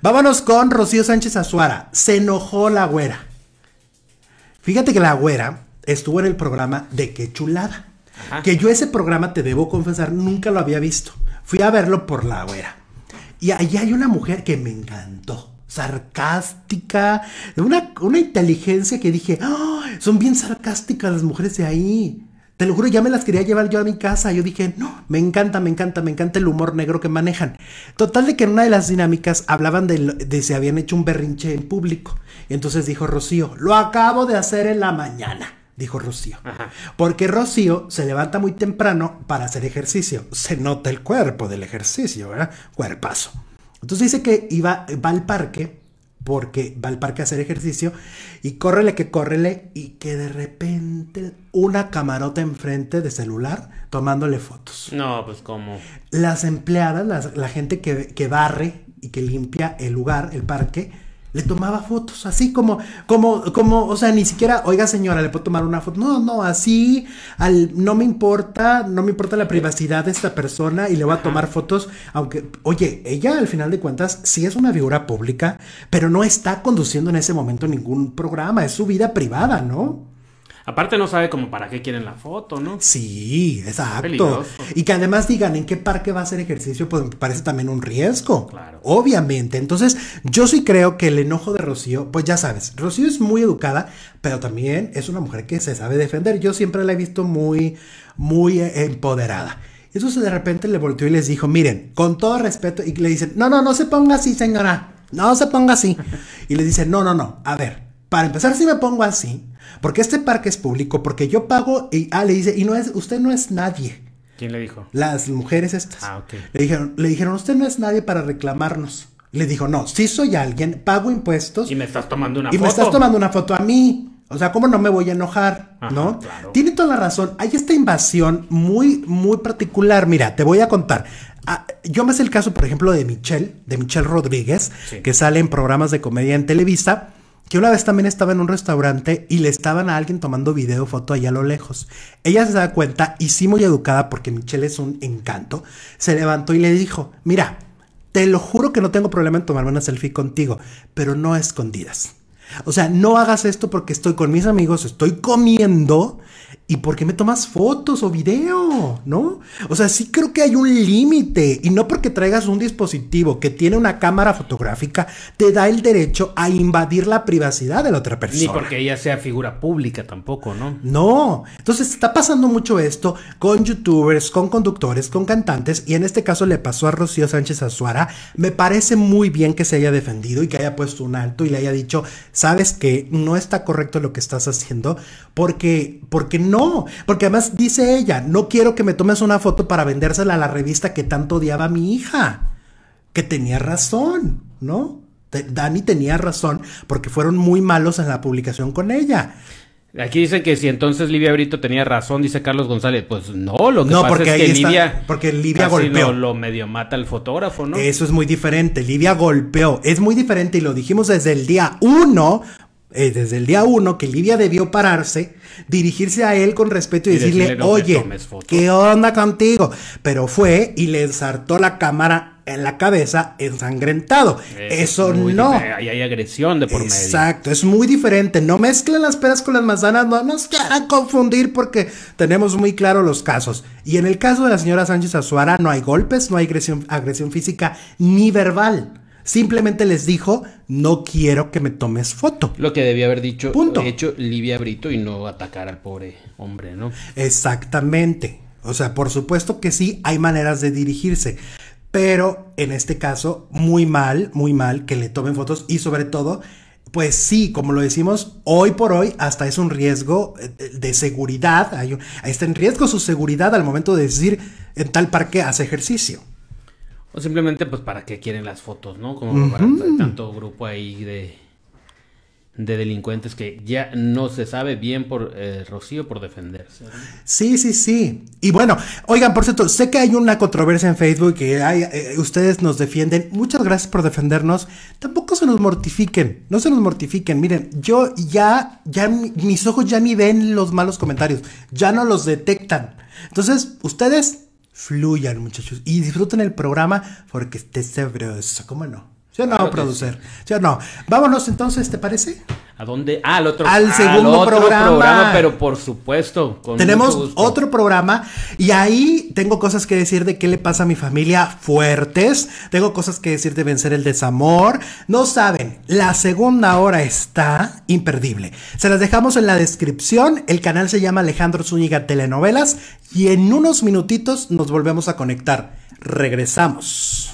Vámonos con Rocío Sánchez Azuara. Se enojó la güera. Fíjate que la güera estuvo en el programa de Qué Chulada. Ajá. Que yo ese programa, te debo confesar, nunca lo había visto. Fui a verlo por la güera. Y ahí hay una mujer que me encantó. Sarcástica, una inteligencia que dije, ¡oh! Son bien sarcásticas las mujeres de ahí. Te lo juro, ya me las quería llevar yo a mi casa. Yo dije, no, me encanta el humor negro que manejan. Total de que en una de las dinámicas hablaban de si habían hecho un berrinche en público. Y entonces dijo Rocío, lo acabo de hacer en la mañana, dijo Rocío. Ajá. Porque Rocío se levanta muy temprano para hacer ejercicio. Se nota el cuerpo del ejercicio, ¿verdad? Cuerpazo. Entonces dice que va al parque, porque va al parque a hacer ejercicio, y córrele, y que de repente una camarota enfrente de celular tomándole fotos. No, pues ¿cómo? Las empleadas, la gente que barre y que limpia el lugar, el parque, le tomaba fotos, así como, o sea, ni siquiera, oiga señora, ¿le puedo tomar una foto? No, no, así, no me importa la privacidad de esta persona y le voy a tomar fotos, aunque, oye, ella al final de cuentas sí es una figura pública, pero no está conduciendo en ese momento ningún programa, es su vida privada, ¿no? Aparte no sabe como para qué quieren la foto, ¿no? Sí, exacto. Y que además digan en qué parque va a hacer ejercicio, pues me parece también un riesgo. Claro. Obviamente. Entonces, yo sí creo que el enojo de Rocío, pues ya sabes, Rocío es muy educada, pero también es una mujer que se sabe defender. Yo siempre la he visto muy, muy empoderada. Entonces de repente le volteó y les dijo, miren, con todo respeto, y le dicen, no, no, no se ponga así, señora, no se ponga así. Y le dicen, no, no, no, a ver. Para empezar, si me pongo así, porque este parque es público, porque yo pago, y le dice, y no es, usted no es nadie. ¿Quién le dijo? Las mujeres estas. Ah, ok. Le dijeron, usted no es nadie para reclamarnos. Le dijo, no, sí soy alguien, pago impuestos. Y me estás tomando una foto. Y me estás tomando una foto a mí. O sea, ¿cómo no me voy a enojar? Ajá, ¿no? Claro. Tiene toda la razón. Hay esta invasión muy, muy particular. Mira, te voy a contar. Yo me sé el caso, por ejemplo, de Michelle Rodríguez, sí, que sale en programas de comedia en Televisa. Que una vez también estaba en un restaurante y le estaban a alguien tomando video, foto allá a lo lejos. Ella se da cuenta y sí, muy educada, porque Michelle es un encanto, se levantó y le dijo, mira, te lo juro que no tengo problema en tomarme una selfie contigo, pero no a escondidas. O sea, no hagas esto porque estoy con mis amigos, estoy comiendo, ¿y por qué me tomas fotos o video? ¿No? O sea, sí creo que hay un límite, y no porque traigas un dispositivo que tiene una cámara fotográfica te da el derecho a invadir la privacidad de la otra persona. Ni porque ella sea figura pública tampoco, ¿no? No. Entonces está pasando mucho esto con youtubers, con conductores, con cantantes, y en este caso le pasó a Rocío Sánchez Azuara. Me parece muy bien que se haya defendido y que haya puesto un alto y le haya dicho, sabes que no está correcto lo que estás haciendo, porque no, porque además dice ella, no quiero que me tomes una foto para vendérsela a la revista que tanto odiaba a mi hija, que tenía razón, ¿no? Dani tenía razón, porque fueron muy malos en la publicación con ella. Aquí dice que si entonces Livia Brito tenía razón, dice Carlos González, pues no, lo que no, pasa es que Livia golpeó. No, lo medio mata al fotógrafo, ¿no? Eso es muy diferente, Livia golpeó, es muy diferente, y lo dijimos desde el día 1, que Livia debió pararse, dirigirse a él con respeto y decirle, no, oye, ¿qué onda contigo? Pero fue y le ensartó la cámara en la cabeza, ensangrentado. Eso no. Hay agresión de por medio. Exacto, es muy diferente. No mezclen las peras con las manzanas, no nos quieran confundir porque tenemos muy claro los casos. Y en el caso de la señora Sánchez Azuara no hay golpes, no hay agresión física ni verbal. Simplemente les dijo, no quiero que me tomes foto. Lo que debía haber dicho, punto. De hecho, Livia Brito, y no atacar al pobre hombre, ¿no? Exactamente. O sea, por supuesto que sí, hay maneras de dirigirse. Pero en este caso, muy mal que le tomen fotos y sobre todo, pues sí, como lo decimos, hoy por hoy hasta es un riesgo de seguridad, está en riesgo su seguridad al momento de decir en tal parque hace ejercicio. O simplemente pues para qué quieren las fotos, ¿no? Como para tanto grupo ahí de delincuentes que ya no se sabe bien por Rocío por defenderse. Sí, sí, sí. Y bueno, oigan, por cierto, sé que hay una controversia en Facebook que hay, ustedes nos defienden. Muchas gracias por defendernos. Tampoco se nos mortifiquen, no se nos mortifiquen. Miren, yo ya mis ojos ya ni ven los malos comentarios, ya no los detectan. Entonces, ustedes fluyan, muchachos, y disfruten el programa porque esté sabroso, ¿cómo no? Yo no, producer. Yo no. Vámonos entonces, ¿te parece? ¿A dónde? Ah, al otro. Al segundo programa. Pero por supuesto. Con tenemos otro programa y ahí tengo cosas que decir de qué le pasa a mi familia fuertes. Tengo cosas que decir de vencer el desamor. No saben, la segunda hora está imperdible. Se las dejamos en la descripción. El canal se llama Alejandro Zúñiga Telenovelas y en unos minutitos nos volvemos a conectar. Regresamos.